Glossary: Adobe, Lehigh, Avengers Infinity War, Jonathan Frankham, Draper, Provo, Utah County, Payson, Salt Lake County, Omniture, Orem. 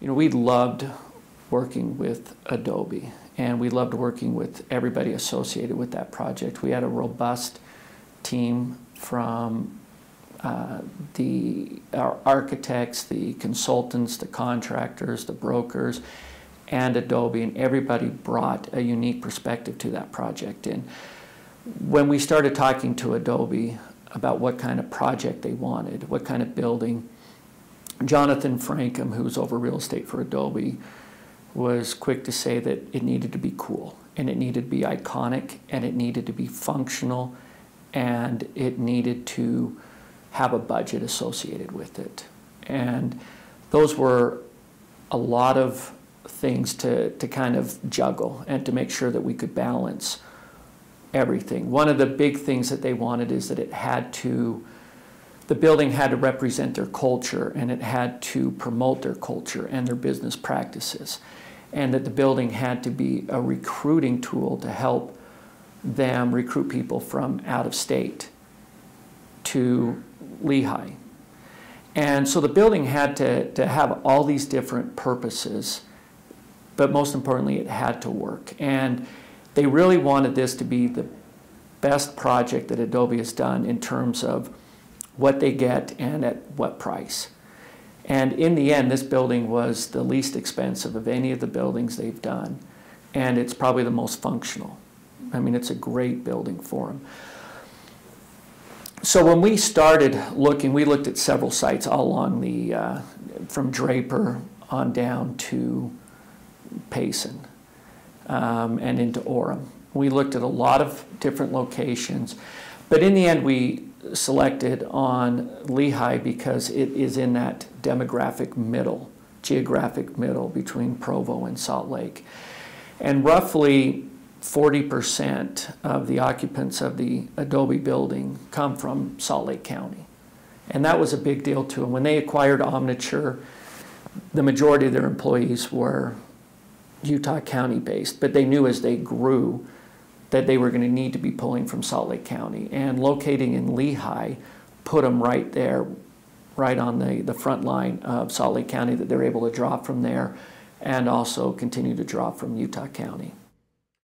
You know, we loved working with Adobe, and we loved working with everybody associated with that project. We had a robust team from our architects, the consultants, the contractors, the brokers, and Adobe, and everybody brought a unique perspective to that project. And when we started talking to Adobe about what kind of project they wanted, what kind of building, Jonathan Frankham, who was over real estate for Adobe, was quick to say that it needed to be cool, and it needed to be iconic, and it needed to be functional, and it needed to have a budget associated with it. And those were a lot of things to kind of juggle and to make sure that we could balance everything. One of the big things that they wanted is that it had to, the building had to represent their culture, and it had to promote their culture and their business practices, and that the building had to be a recruiting tool to help them recruit people from out of state to Lehigh. And so the building had to have all these different purposes, but most importantly, it had to work. And they really wanted this to be the best project that Adobe has done in terms of what they get and at what price. And in the end, this building was the least expensive of any of the buildings they've done, and it's probably the most functional. I mean, it's a great building for them. So when we started looking, we looked at several sites all along the, from Draper on down to Payson and into Orem. We looked at a lot of different locations, but in the end we selected on Lehigh because it is in that demographic middle, geographic middle between Provo and Salt Lake. And roughly 40% of the occupants of the Adobe building come from Salt Lake County. And that was a big deal to them. When they acquired Omniture, the majority of their employees were Utah County based, but they knew as they grew that they were going to need to be pulling from Salt Lake County. And locating in Lehigh put them right there, right on the front line of Salt Lake County, that they're able to draw from there and also continue to draw from Utah County.